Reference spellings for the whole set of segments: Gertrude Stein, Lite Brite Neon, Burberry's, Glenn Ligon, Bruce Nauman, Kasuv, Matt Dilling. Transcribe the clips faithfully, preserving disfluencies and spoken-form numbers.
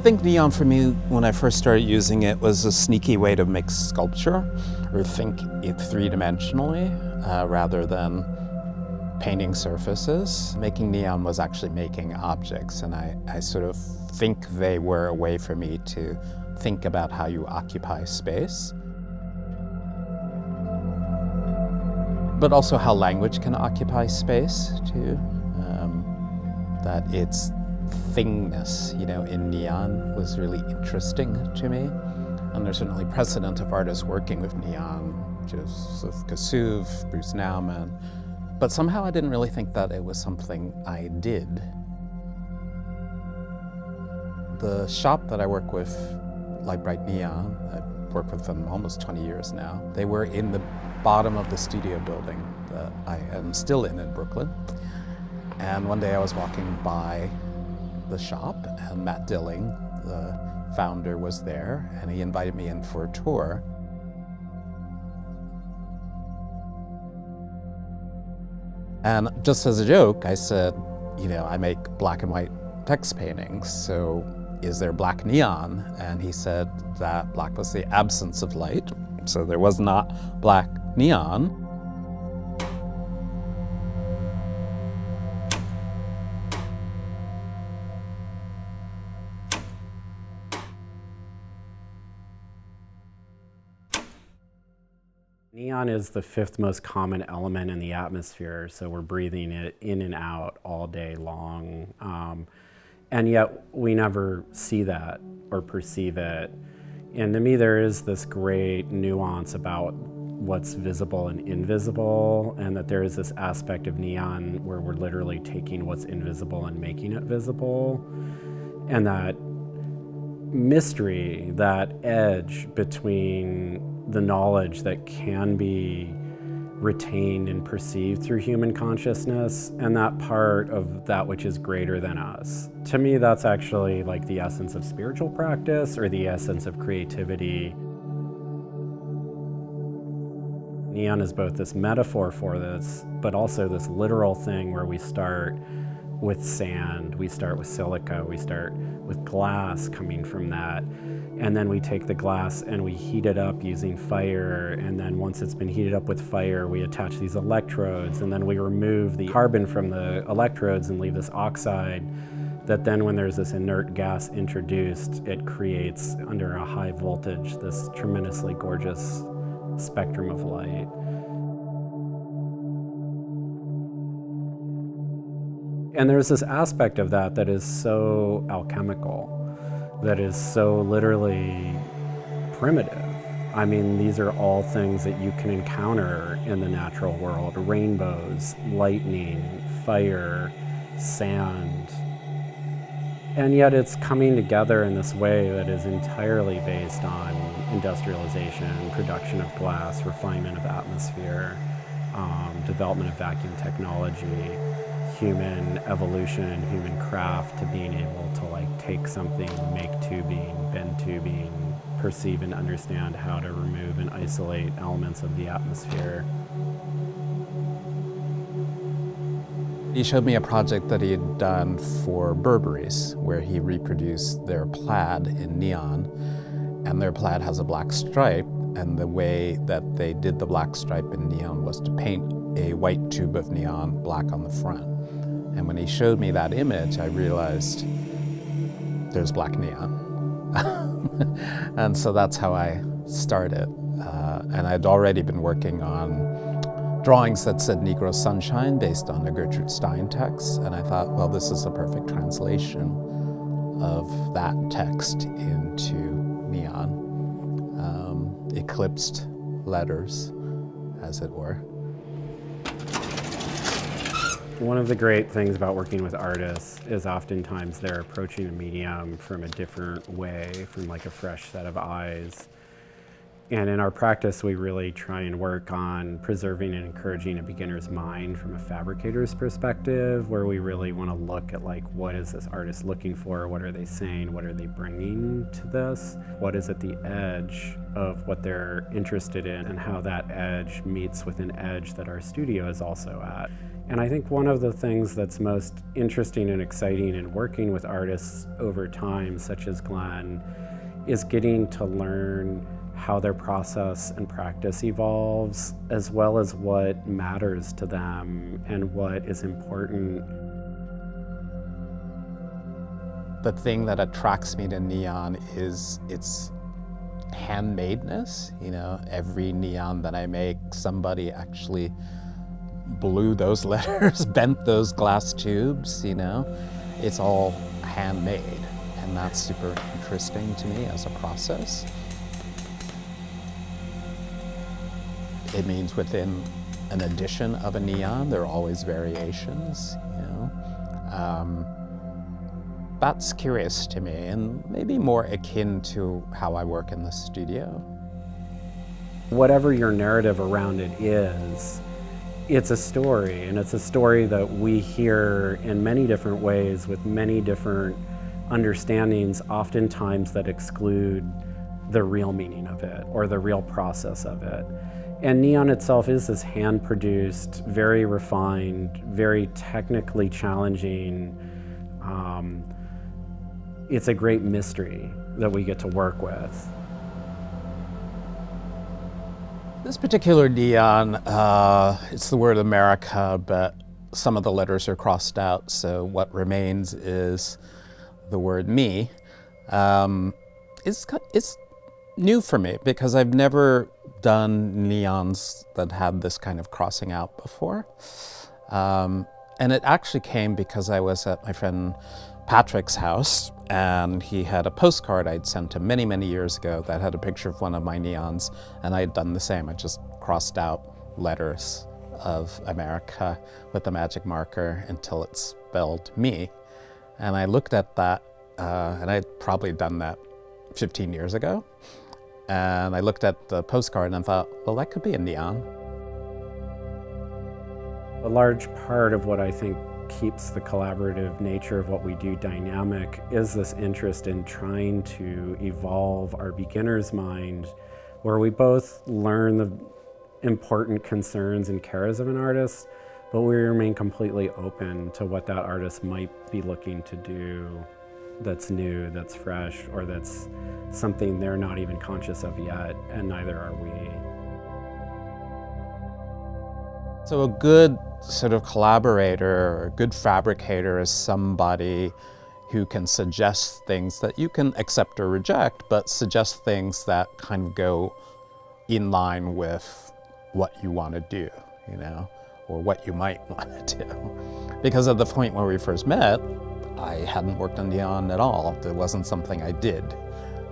I think neon for me, when I first started using it, was a sneaky way to make sculpture or think it three-dimensionally uh, rather than painting surfaces. Making neon was actually making objects, and I, I sort of think they were a way for me to think about how you occupy space. But also how language can occupy space too, um, that it's thingness, you know, in neon was really interesting to me. And there's certainly precedent of artists working with neon, just Kasuv, Bruce Nauman, but somehow I didn't really think that it was something I did. The shop that I work with, Light Bright Neon, I've worked with them almost twenty years now, they were in the bottom of the studio building that I am still in in Brooklyn. And one day I was walking by the shop, and Matt Dilling, the founder, was there, and he invited me in for a tour. And just as a joke, I said, you know, I make black and white text paintings, so is there black neon? And he said that black was the absence of light, so there was not black neon. Neon is the fifth most common element in the atmosphere, so we're breathing it in and out all day long. Um, and yet we never see that or perceive it. And to me, there is this great nuance about what's visible and invisible, and that there is this aspect of neon where we're literally taking what's invisible and making it visible. And that mystery, that edge between the knowledge that can be retained and perceived through human consciousness and that part of that which is greater than us. To me, that's actually like the essence of spiritual practice or the essence of creativity. Neon is both this metaphor for this, but also this literal thing where we start with sand, we start with silica, we start with glass coming from that. And then we take the glass and we heat it up using fire. And then once it's been heated up with fire, we attach these electrodes, and then we remove the carbon from the electrodes and leave this oxide that then when there's this inert gas introduced, it creates under a high voltage this tremendously gorgeous spectrum of light. And there's this aspect of that that is so alchemical, that is so literally primitive. I mean, these are all things that you can encounter in the natural world: rainbows, lightning, fire, sand. And yet it's coming together in this way that is entirely based on industrialization, production of glass, refinement of atmosphere, um, development of vacuum technology, human evolution, human craft, to being able to like take something, make tubing, bend tubing, perceive and understand how to remove and isolate elements of the atmosphere. He showed me a project that he had done for Burberry's, where he reproduced their plaid in neon, and their plaid has a black stripe, and the way that they did the black stripe in neon was to paint a white tube of neon black on the front. And when he showed me that image, I realized there's black neon. And so that's how I started. Uh, and I'd already been working on drawings that said Negro Sunshine based on a Gertrude Stein text. And I thought, well, this is a perfect translation of that text into neon. Um, eclipsed letters, as it were. One of the great things about working with artists is oftentimes they're approaching a medium from a different way, from like a fresh set of eyes. And in our practice, we really try and work on preserving and encouraging a beginner's mind from a fabricator's perspective, where we really want to look at, like, what is this artist looking for? What are they saying? What are they bringing to this? What is at the edge of what they're interested in, and how that edge meets with an edge that our studio is also at. And I think one of the things that's most interesting and exciting in working with artists over time, such as Glenn, is getting to learn how their process and practice evolves, as well as what matters to them and what is important. The thing that attracts me to neon is its handmadeness. You know, every neon that I make, somebody actually blew those letters, bent those glass tubes, you know. It's all handmade, and that's super interesting to me as a process. It means within an edition of a neon, there are always variations, you know. Um, that's curious to me, and maybe more akin to how I work in the studio. Whatever your narrative around it is, it's a story, and it's a story that we hear in many different ways with many different understandings, oftentimes that exclude the real meaning of it or the real process of it. And neon itself is this hand-produced, very refined, very technically challenging. Um, it's a great mystery that we get to work with. This particular neon, uh, it's the word America, but some of the letters are crossed out, so what remains is the word me. Um, it's, it's new for me because I've never done neons that had this kind of crossing out before. Um, and it actually came because I was at my friend Patrick's house, and he had a postcard I'd sent him many, many years ago that had a picture of one of my neons, and I had done the same. I just crossed out letters of America with the magic marker until it spelled me. And I looked at that, uh, and I'd probably done that fifteen years ago. And I looked at the postcard and I thought, well, that could be a neon. A large part of what I think keeps the collaborative nature of what we do dynamic is this interest in trying to evolve our beginner's mind, where we both learn the important concerns and cares of an artist, but we remain completely open to what that artist might be looking to do that's new, that's fresh, or that's something they're not even conscious of yet, and neither are we. So a good sort of collaborator or a good fabricator is somebody who can suggest things that you can accept or reject, but suggest things that kind of go in line with what you want to do, you know, or what you might want to do. Because at the point where we first met, I hadn't worked on neon at all. It wasn't something I did.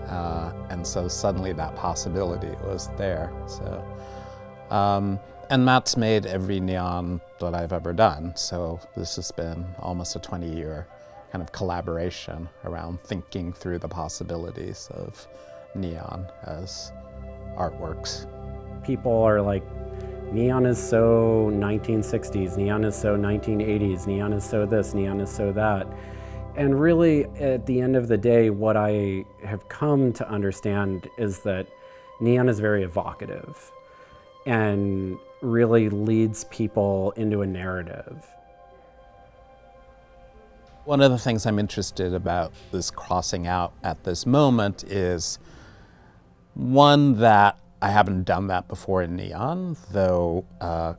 Uh, and so suddenly that possibility was there. So, um, and Matt's made every neon that I've ever done. So this has been almost a twenty year kind of collaboration around thinking through the possibilities of neon as artworks. People are like, neon is so nineteen sixties, neon is so nineteen eighties, neon is so this, neon is so that. And really, at the end of the day, what I have come to understand is that neon is very evocative and really leads people into a narrative. One of the things I'm interested about this crossing out at this moment is one that I haven't done that before in neon, though uh,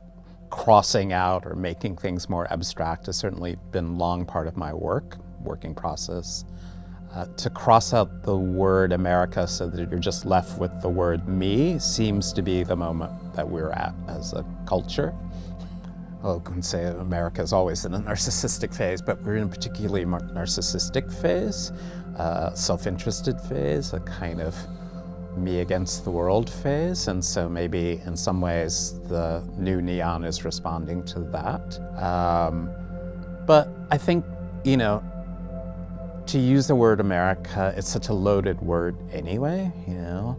crossing out or making things more abstract has certainly been long part of my work, working process. Uh, to cross out the word America so that you're just left with the word me seems to be the moment that we're at as a culture. I can say America is always in a narcissistic phase, but we're in a particularly narcissistic phase, uh, self-interested phase, a kind of me against the world phase, and so maybe in some ways the new neon is responding to that. Um, but I think, you know, to use the word America, it's such a loaded word anyway, you know.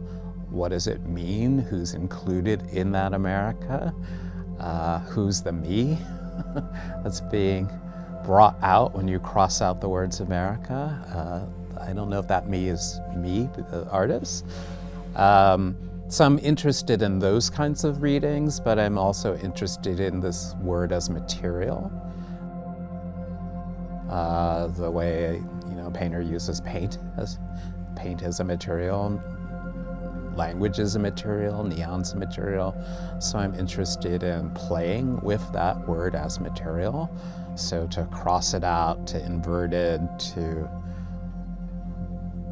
what does it mean? Who's included in that America? Uh, who's the me that's being brought out when you cross out the words America? Uh, I don't know if that me is me, the artist. Um, so I'm interested in those kinds of readings, but I'm also interested in this word as material. Uh, the way, you know, a painter uses paint as paint as a material, language is a material, neon's a material. So I'm interested in playing with that word as material. So to cross it out, to invert it, to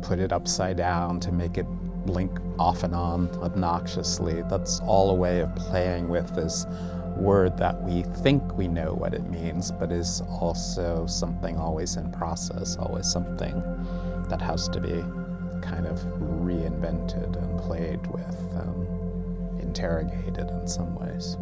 put it upside down, to make it blink off and on obnoxiously, that's all a way of playing with this word that we think we know what it means, but is also something always in process, always something that has to be kind of reinvented and played with, um, interrogated in some ways.